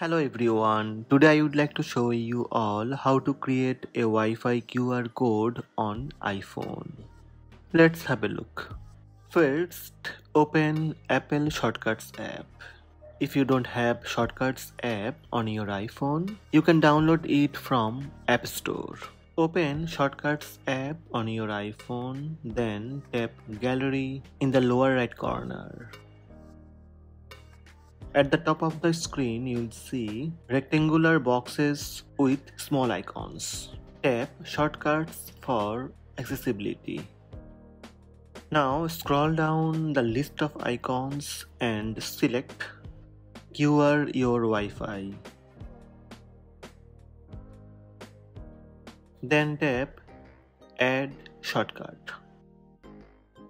Hello everyone, today I would like to show you all how to create a Wi-Fi QR code on iPhone. Let's have a look. First, open Apple Shortcuts app. If you don't have Shortcuts app on your iPhone, you can download it from App Store. Open Shortcuts app on your iPhone, then tap Gallery in the lower right corner. At the top of the screen, you'll see rectangular boxes with small icons. Tap Shortcuts for accessibility. Now scroll down the list of icons and select QR your Wi-Fi. Then tap Add Shortcut.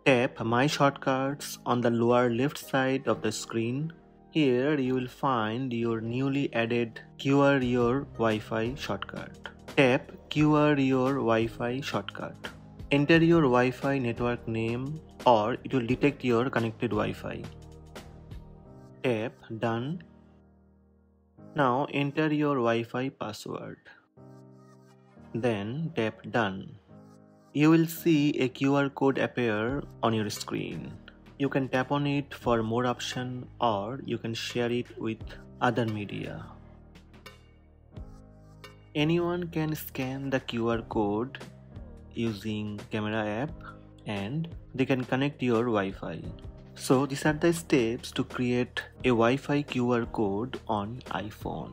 Tap My Shortcuts on the lower left side of the screen. Here you will find your newly added QR your Wi-Fi shortcut. Tap QR your Wi-Fi shortcut. Enter your Wi-Fi network name or it will detect your connected Wi-Fi. Tap Done. Now enter your Wi-Fi password. Then tap Done. You will see a QR code appear on your screen. You can tap on it for more option or you can share it with other media. Anyone can scan the QR code using camera app and they can connect your Wi-Fi. So these are the steps to create a Wi-Fi QR code on iPhone.